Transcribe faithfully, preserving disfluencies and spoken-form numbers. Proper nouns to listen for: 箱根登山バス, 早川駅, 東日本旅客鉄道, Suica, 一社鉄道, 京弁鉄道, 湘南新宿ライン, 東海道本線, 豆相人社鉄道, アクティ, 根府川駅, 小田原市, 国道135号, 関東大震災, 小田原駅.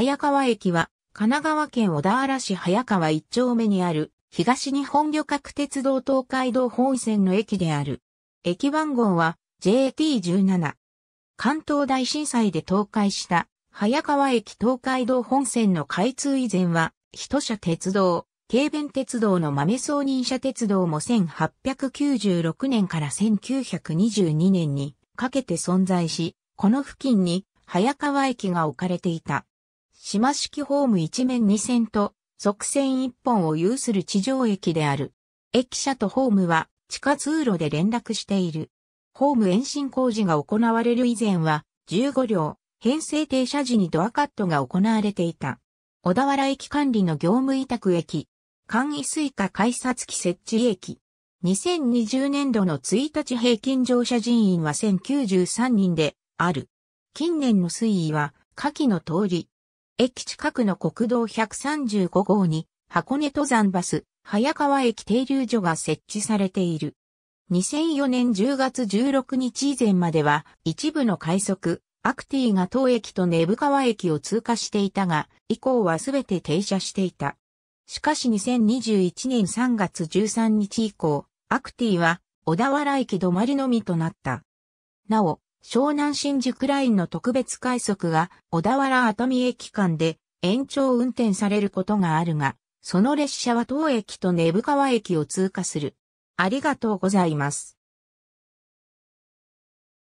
早川駅は、神奈川県小田原市早川一丁目にある、東日本旅客鉄道東海道本線の駅である。駅番号は ジェイティーじゅうなな。関東大震災で倒壊した早川駅東海道本線の開通以前は、一社鉄道、京弁鉄道の豆相人社鉄道もせんはっぴゃくきゅうじゅうろくねんからせんきゅうひゃくにじゅうにねんにかけて存在し、この付近に早川駅が置かれていた。島式ホーム一面二線と側線一本を有する地上駅である。駅舎とホームは地下通路で連絡している。ホーム延伸工事が行われる以前はじゅうごりょう、編成停車時にドアカットが行われていた。小田原駅管理の業務委託駅。簡易Suica改札機設置駅。にせんにじゅうねんどのいちにち平均乗車人員はせんきゅうじゅうさんにんである。近年の推移は下記の通り。駅近くの国道ひゃくさんじゅうごごうに箱根登山バス早川駅停留所が設置されている。にせんよねんじゅうがつじゅうろくにち以前までは一部の快速アクティが当駅と根府川駅を通過していたが、以降はすべて停車していた。しかしにせんにじゅういちねんさんがつじゅうさんにち以降、アクティは小田原駅止まりのみとなった。なお、湘南新宿ラインの特別快速が小田原熱海駅間で延長運転されることがあるが、その列車は当駅と根府川駅を通過する。ありがとうございます。